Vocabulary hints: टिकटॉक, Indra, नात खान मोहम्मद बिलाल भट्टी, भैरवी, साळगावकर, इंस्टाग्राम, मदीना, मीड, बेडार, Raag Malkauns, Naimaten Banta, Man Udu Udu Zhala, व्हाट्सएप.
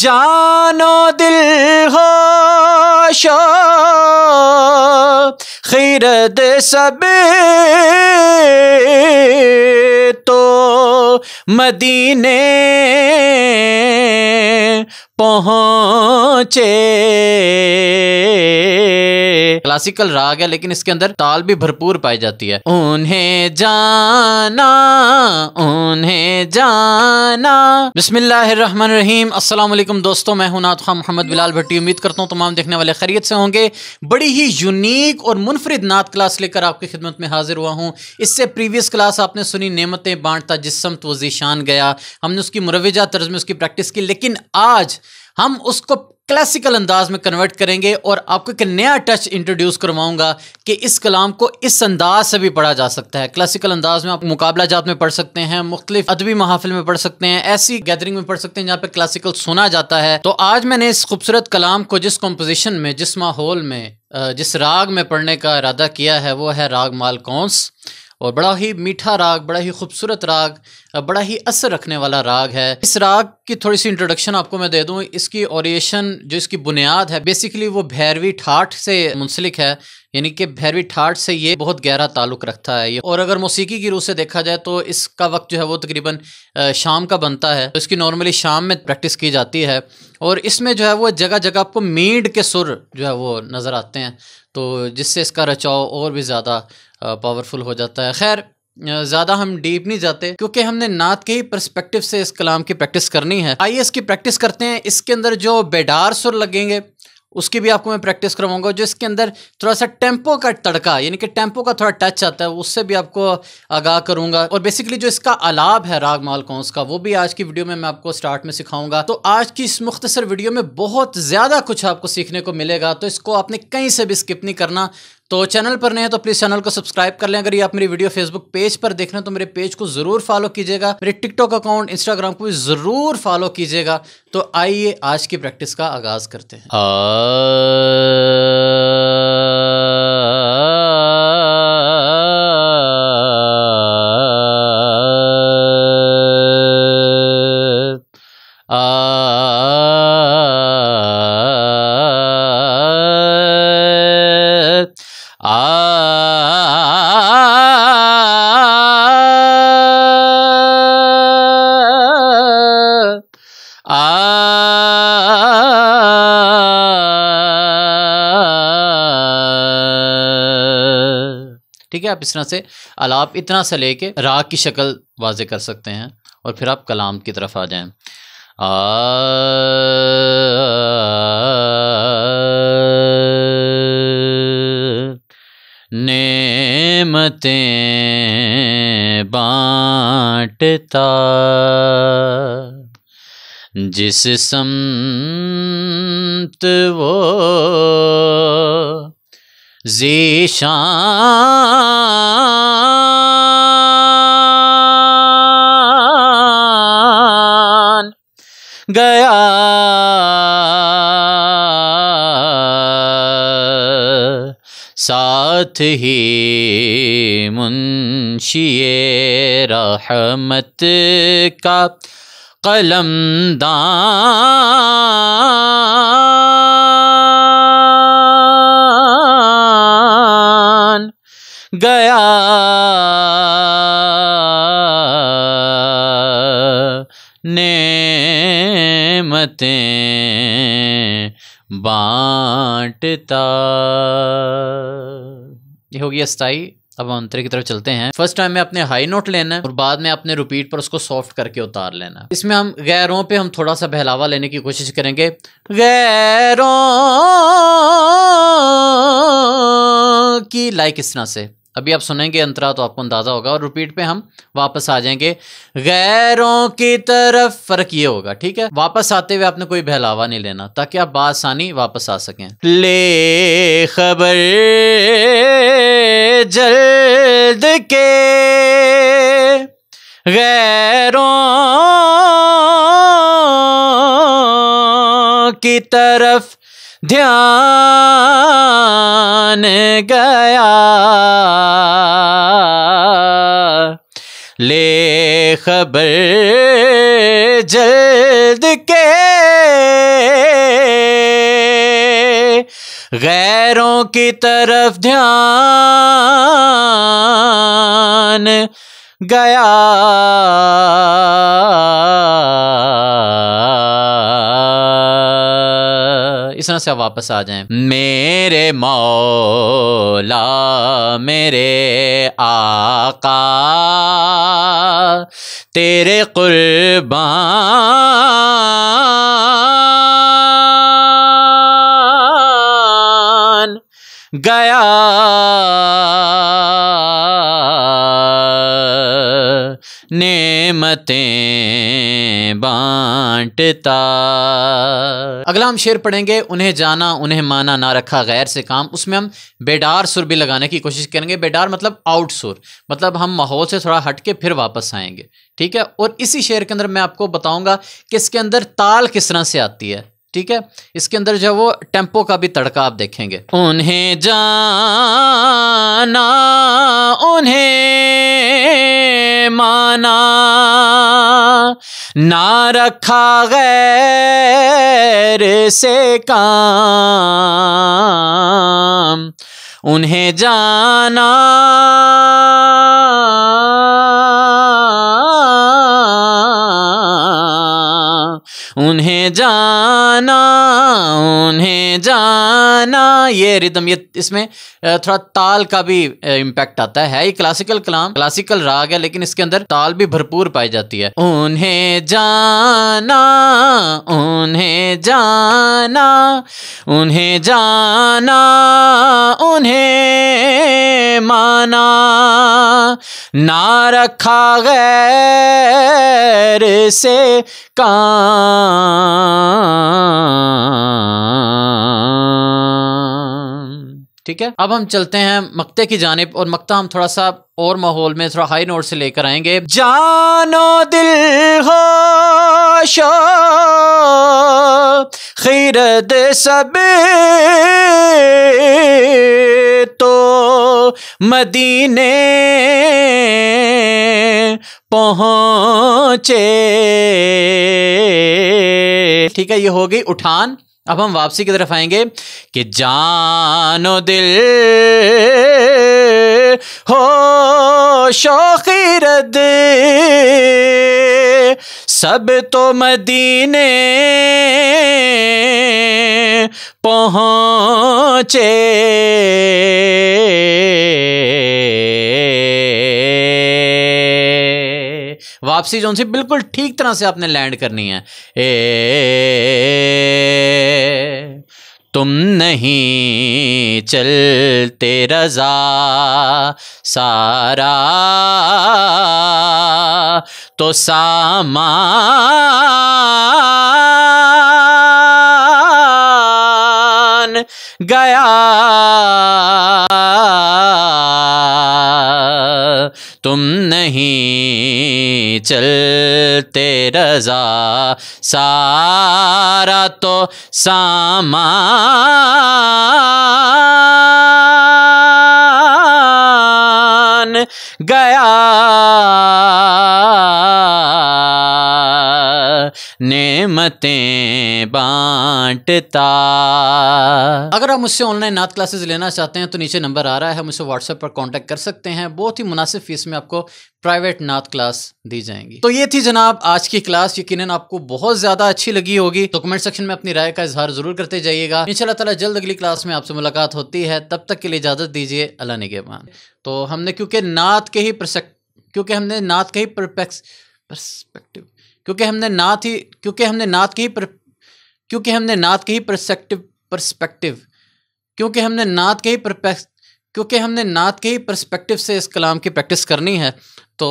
जानो दिल होशो खीरत सब तो मदीने पहुँचे। क्लासिकल राग है लेकिन इसके अंदर ताल भी भरपूर पाई जाती है। उन्हें जाना। बिस्मिल्लाहिर्रहमानिर्रहीम। अस्सलाम वालेकुम दोस्तों, मैं हूं नात खान मोहम्मद बिलाल भट्टी। उम्मीद करता हूं तमाम देखने वाले खैरियत से होंगे। बड़ी ही यूनिक और मुनफरिद नात क्लास लेकर आपकी खिदमत में हाजिर हुआ हूं। इससे प्रीवियस क्लास आपने सुनी नेमतें बांटता जिस्म तोजीशान गया, हमने उसकी मुरवजा तर्ज में उसकी प्रैक्टिस की, लेकिन आज हम उसको क्लासिकल अंदाज में कन्वर्ट करेंगे और आपको एक नया टच इंट्रोड्यूस करवाऊंगा कि इस कलाम को इस अंदाज से भी पढ़ा जा सकता है। क्लासिकल अंदाज में आप मुकाबला जात में पढ़ सकते हैं, मुख्तलिफ अदबी महाफिल में पढ़ सकते हैं, ऐसी गैदरिंग में पढ़ सकते हैं जहाँ पे क्लासिकल सुना जाता है। तो आज मैंने इस खूबसूरत कलाम को जिस कॉम्पोजिशन में, जिस माहौल में, जिस राग में पढ़ने का इरादा किया है वो है राग मालकौंस। और बड़ा ही मीठा राग, बड़ा ही खूबसूरत राग, बड़ा ही असर रखने वाला राग है। इस राग की थोड़ी सी इंट्रोडक्शन आपको मैं दे दूं। इसकी ओरिएशन जो इसकी बुनियाद है बेसिकली वो भैरवी ठाठ से मुंसलिक है, यानी कि भैरवी ठाठ से ये बहुत गहरा ताल्लुक़ रखता है ये। और अगर मौसीकी की रूह से देखा जाए तो इसका वक्त जो है वो तकरीबन शाम का बनता है, तो इसकी नॉर्मली शाम में प्रैक्टिस की जाती है। और इसमें जो है वो जगह जगह आपको मीड के सुर जो है वो नज़र आते हैं, तो जिससे इसका रचाव और भी ज़्यादा पावरफुल हो जाता है। खैर, ज़्यादा हम डीप नहीं जाते क्योंकि हमने नात के ही पर्सपेक्टिव से इस कलाम की प्रैक्टिस करनी है। आइए इसकी प्रैक्टिस करते हैं। इसके अंदर जो बेडार सुर लगेंगे उसकी भी आपको मैं प्रैक्टिस करवाऊंगा। जो इसके अंदर थोड़ा सा टेम्पो का तड़का, यानी कि टेम्पो का थोड़ा टच आता है, उससे भी आपको आगाह करूंगा। और बेसिकली जो इसका आलाप है राग मालकौंस का, वो भी आज की वीडियो में मैं आपको स्टार्ट में सिखाऊंगा। तो आज की इस मुख्तसर वीडियो में बहुत ज़्यादा कुछ आपको सीखने को मिलेगा, तो इसको आपने कहीं से भी स्किप नहीं करना। तो चैनल पर नए हैं तो प्लीज़ चैनल को सब्सक्राइब कर लें। अगर ये आप मेरी वीडियो फेसबुक पेज पर देख रहे हैं तो मेरे पेज को ज़रूर फॉलो कीजिएगा। मेरे टिकटॉक अकाउंट, इंस्टाग्राम को भी ज़रूर फॉलो कीजिएगा। तो आइए आज की प्रैक्टिस का आगाज़ करते हैं। ठीक है, आप इस तरह से आलाप इतना से लेके राग की शक्ल वाजे कर सकते हैं और फिर आप कलाम की तरफ आ जाएं। नेमतें बांटता जिस समत वो ज़ीशान गया, साथ ही मुंशिए रहमत का कलम दान गया, नेमतें बांटता। ये होगी अस्थाई। अब अंतरे की तरफ चलते हैं। फर्स्ट टाइम में आपने हाई नोट लेना है और बाद में आपने रिपीट पर उसको सॉफ्ट करके उतार लेना है। इसमें हम गैरों पे हम थोड़ा सा बहलावा लेने की कोशिश करेंगे। गैरों की लाइक इस तरह से अभी आप सुनेंगे अंतरा तो आपको अंदाजा होगा, और रिपीट पे हम वापस आ जाएंगे गैरों की तरफ। फर्क ये होगा, ठीक है, वापस आते हुए आपने कोई बहलावा नहीं लेना ताकि आप बासानी वापस आ सकें। ले खबर जल्द के गैरों की तरफ ध्यान गया, ले खबर जल्द के गैरों की तरफ ध्यान गया, इस तरह से आप वापस आ जाएं। मेरे मौला मेरे आका तेरे कुर्बान गया, नेमतें बांटता। अगला हम शेर पढ़ेंगे, उन्हें जाना उन्हें माना ना रखा गैर से काम। उसमें हम बेडार सुर भी लगाने की कोशिश करेंगे। बेडार मतलब आउट सुर, मतलब हम माहौल से थोड़ा हट के फिर वापस आएंगे, ठीक है। और इसी शेर के अंदर मैं आपको बताऊंगा कि इसके अंदर ताल किस तरह से आती है, ठीक है। इसके अंदर जो वो टेम्पो का भी तड़का आप देखेंगे। उन्हें जाना उन्हें माना ना रखा गैर से काम, उन्हें जाना उन्हें जाना उन्हें जाना। ये रिदम, ये इसमें थोड़ा ताल का भी इम्पैक्ट आता है। ये क्लासिकल कलाम, क्लासिकल राग है, लेकिन इसके अंदर ताल भी भरपूर पाई जाती है। उन्हें जाना उन्हें जाना उन्हें माना ना रखा गैर से काम, ठीक है। अब हम चलते हैं मक्ते की जानिब, और मक्ता हम थोड़ा सा और माहौल में थोड़ा हाई नोट से लेकर आएंगे। जानो दिल होशो खीरत सब तो मदीने पहुँचे, ठीक है। ये हो गई उठान। अब हम वापसी की तरफ आएंगे कि जानो दिल हो शौकीरद सब तो मदीने पहुँचे, वापसी जोन से बिल्कुल ठीक तरह से आपने लैंड करनी है। ए तुम नहीं चलते रज़ा सारा तो सामा गया, तुम नहीं चलते रज़ा सारा तो सामान गया, नेमतें बांटता। अगर आप मुझसे ऑनलाइन नात क्लासेस लेना चाहते हैं तो नीचे नंबर आ रहा है, मुझसे व्हाट्सएप पर कांटेक्ट कर सकते हैं। बहुत ही मुनासिब फीस में आपको प्राइवेट नात क्लास दी जाएंगी। तो ये थी जनाब आज की क्लास, यकीनन आपको बहुत ज़्यादा अच्छी लगी होगी। तो कमेंट सेक्शन में अपनी राय का इजहार ज़रूर करते जाइएगा। इंशाल्लाह ताला जल्द अगली क्लास में आपसे मुलाकात होती है, तब तक के लिए इजाज़त दीजिए, अल्लाह निगहबान। तो हमने क्योंकि हमने नात के ही पर्सपेक्टिव से इस कलाम की प्रैक्टिस करनी है। तो